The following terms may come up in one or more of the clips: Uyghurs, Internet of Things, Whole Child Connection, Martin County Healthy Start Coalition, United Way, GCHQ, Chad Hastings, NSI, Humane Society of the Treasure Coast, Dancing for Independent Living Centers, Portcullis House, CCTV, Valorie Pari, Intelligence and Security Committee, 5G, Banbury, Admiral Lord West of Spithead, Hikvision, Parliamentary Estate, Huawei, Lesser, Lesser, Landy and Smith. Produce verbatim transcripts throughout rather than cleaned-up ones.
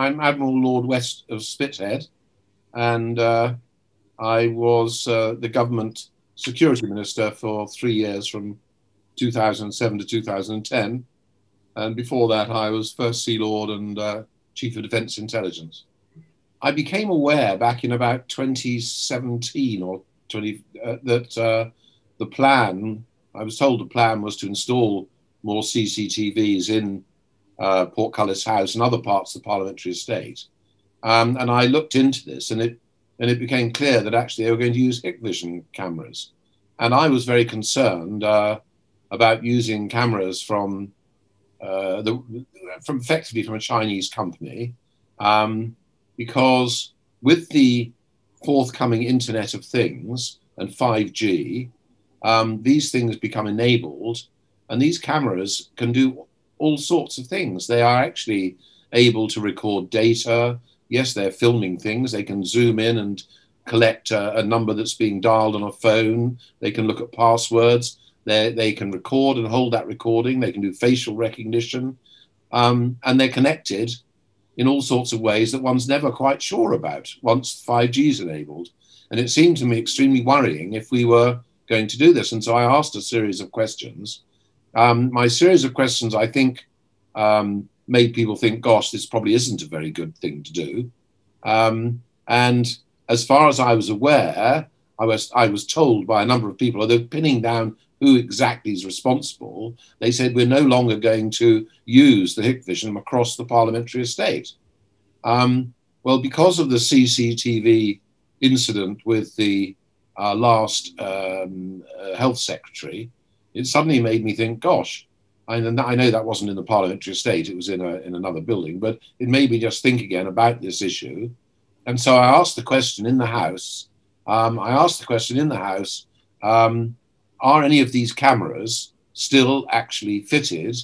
I'm Admiral Lord West of Spithead, and uh, I was uh, the government security minister for three years from two thousand seven to two thousand ten. And before that, I was First Sea Lord and uh, Chief of Defence Intelligence. I became aware back in about twenty seventeen or twenty uh, that uh, the plan, I was told the plan was to install more C C T Vs in uh, Portcullis House and other parts of the Parliamentary Estate. Um, and I looked into this, and it, and it became clear that actually they were going to use Hikvision cameras. And I was very concerned uh, about using cameras from Uh, the, from effectively from a Chinese company, um, because with the forthcoming Internet of Things and five G, um, these things become enabled, and these cameras can do all sorts of things. They are actually able to record data. Yes, they're filming things. They can zoom in and collect a, a number that's being dialed on a phone. They can look at passwords. They, they can record and hold that recording. They can do facial recognition. Um, and they're connected in all sorts of ways that one's never quite sure about once five G is enabled. And it seemed to me extremely worrying if we were going to do this. And so I asked a series of questions. Um, my series of questions, I think, um, made people think, gosh, this probably isn't a very good thing to do. Um, and as far as I was aware, I was, I was told by a number of people, although pinning down who exactly is responsible, they said, we're no longer going to use the Hikvision across the Parliamentary Estate. Um, well, because of the C C T V incident with the uh, last um, uh, health secretary, it suddenly made me think, gosh, I, I know that wasn't in the Parliamentary Estate, it was in, a, in another building, but it made me just think again about this issue. And so I asked the question in the House, um, I asked the question in the House, um, are any of these cameras still actually fitted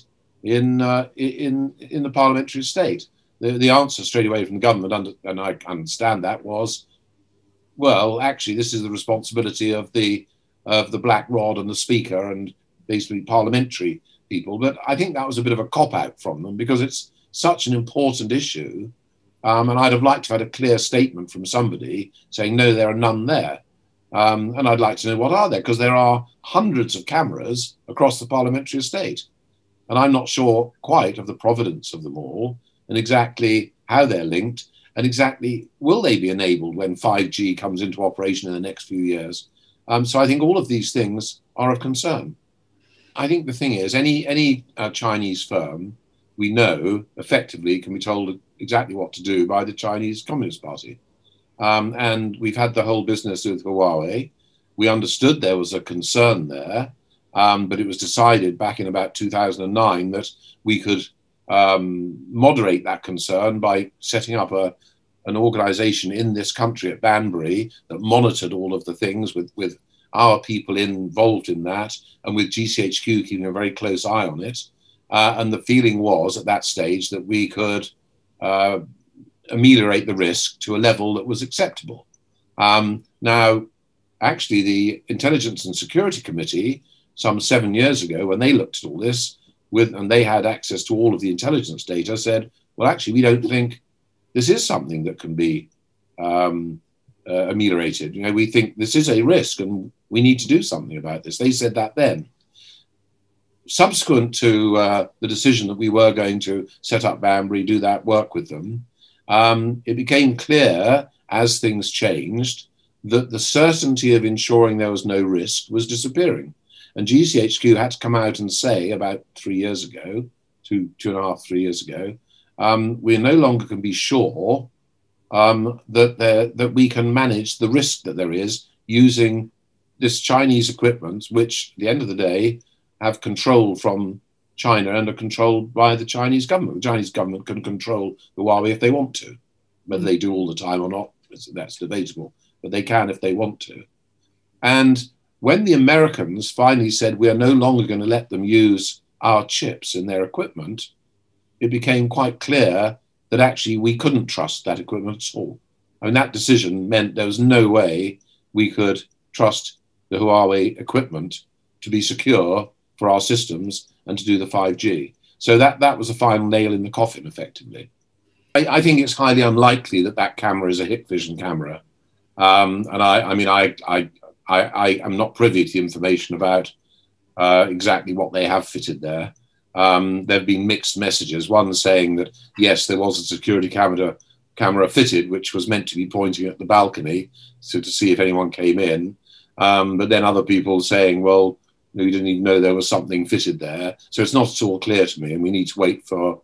in uh, in in the Parliamentary Estate? The, the answer straight away from the government, under, and I understand that, was, well, actually, this is the responsibility of the of the Black Rod and the Speaker and basically parliamentary people. But I think that was a bit of a cop out from them because it's such an important issue, um, and I'd have liked to have had a clear statement from somebody saying no, there are none there. Um, and I'd like to know what are there, because there are hundreds of cameras across the Parliamentary Estate. And I'm not sure quite of the provenance of them all and exactly how they're linked and exactly will they be enabled when five G comes into operation in the next few years. Um, so I think all of these things are of concern. I think the thing is any, any uh, Chinese firm we know effectively can be told exactly what to do by the Chinese Communist Party. Um, and we've had the whole business with Huawei. We understood there was a concern there, um, but it was decided back in about two thousand nine that we could um, moderate that concern by setting up a, an organisation in this country at Banbury that monitored all of the things with, with our people involved in that and with G C H Q keeping a very close eye on it. Uh, and the feeling was at that stage that we could uh, ameliorate the risk to a level that was acceptable. Um, now, actually, the Intelligence and Security Committee, some seven years ago, when they looked at all this, with and they had access to all of the intelligence data, said, well, actually, we don't think this is something that can be um, uh, ameliorated. You know, we think this is a risk and we need to do something about this. They said that then. Subsequent to uh, the decision that we were going to set up Banbury, do that work with them, Um, it became clear as things changed that the certainty of ensuring there was no risk was disappearing. And G C H Q had to come out and say about three years ago, two, two and a half, three years ago, um, we no longer can be sure um, that, there, that we can manage the risk that there is using this Chinese equipment, which at the end of the day have control from China and are controlled by the Chinese government. The Chinese government can control Huawei if they want to. Whether they do all the time or not, that's debatable. But they can if they want to. And when the Americans finally said, we are no longer going to let them use our chips in their equipment, it became quite clear that actually we couldn't trust that equipment at all. I mean, that decision meant there was no way we could trust the Huawei equipment to be secure for our systems and to do the five G. So that, that was a final nail in the coffin, effectively. I, I think it's highly unlikely that that camera is a Hikvision camera. Um, and I, I mean, I, I, I, I am not privy to the information about uh, exactly what they have fitted there. Um, there have been mixed messages, one saying that, yes, there was a security camera, camera fitted, which was meant to be pointing at the balcony so to see if anyone came in. Um, but then other people saying, well, we didn't even know there was something fitted there. So it's not at all clear to me, and we need to wait for,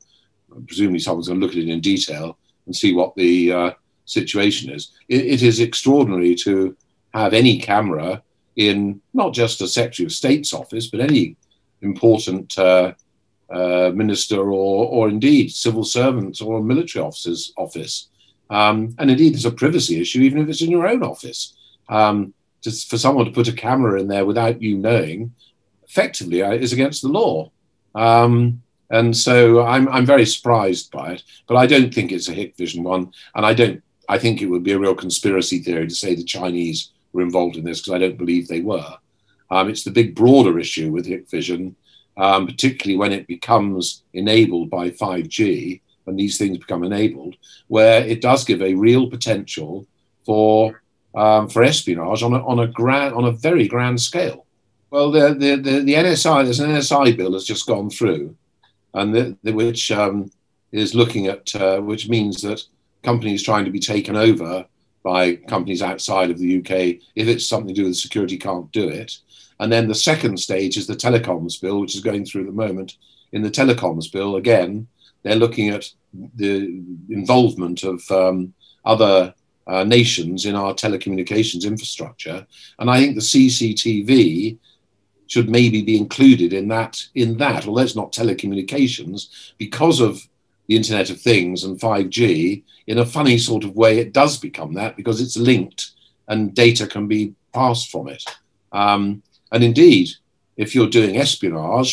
presumably someone's going to look at it in detail and see what the uh, situation is. It, it is extraordinary to have any camera in not just the Secretary of State's office, but any important uh, uh, minister or, or indeed civil servants or military officers' office. Um, and indeed, there's a privacy issue, even if it's in your own office. Um, just for someone to put a camera in there without you knowing, effectively, is against the law. Um, and so I'm, I'm very surprised by it, but I don't think it's a Hikvision one. And I don't, I think it would be a real conspiracy theory to say the Chinese were involved in this, because I don't believe they were. Um, it's the big broader issue with Hikvision, um, particularly when it becomes enabled by five G, when these things become enabled, where it does give a real potential for Um, for espionage on a, on a grand, on a very grand scale. Well, the, the, the, the N S I, there's an N S I bill that's just gone through, and the, the, which um, is looking at, uh, which means that companies trying to be taken over by companies outside of the U K, if it's something to do with security, can't do it. And then the second stage is the telecoms bill, which is going through at the moment. In the telecoms bill, again, they're looking at the involvement of um, other Uh, nations in our telecommunications infrastructure, and I think the C C T V should maybe be included in that. In that, although it's not telecommunications, because of the Internet of Things and five G, in a funny sort of way, it does become that because it's linked and data can be passed from it. Um, and indeed, if you're doing espionage,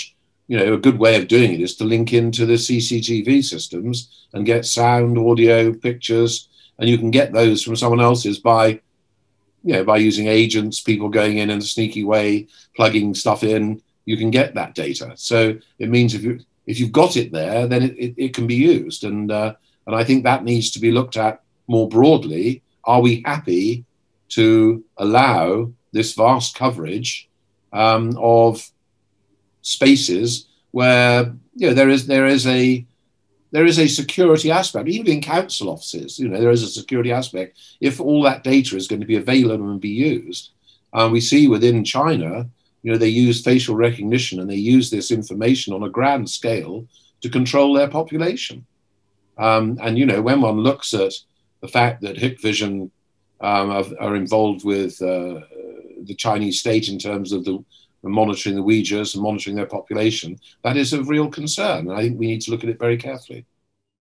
you know, a good way of doing it is to link into the C C T V systems and get sound, audio, pictures. And you can get those from someone else's by, you know, by using agents, people going in in a sneaky way, plugging stuff in. You can get that data. So it means if you if you've got it there, then it, it, it can be used. And uh, and I think that needs to be looked at more broadly. Are we happy to allow this vast coverage um, of spaces where, you know, there is there is a There is a security aspect, even in council offices, you know, there is a security aspect. If all that data is going to be available and be used, um, we see within China, you know, they use facial recognition and they use this information on a grand scale to control their population. Um, and, you know, when one looks at the fact that Hikvision um, are, are involved with uh, the Chinese state in terms of the monitoring the Uyghurs and monitoring their population, that is of real concern. I think we need to look at it very carefully.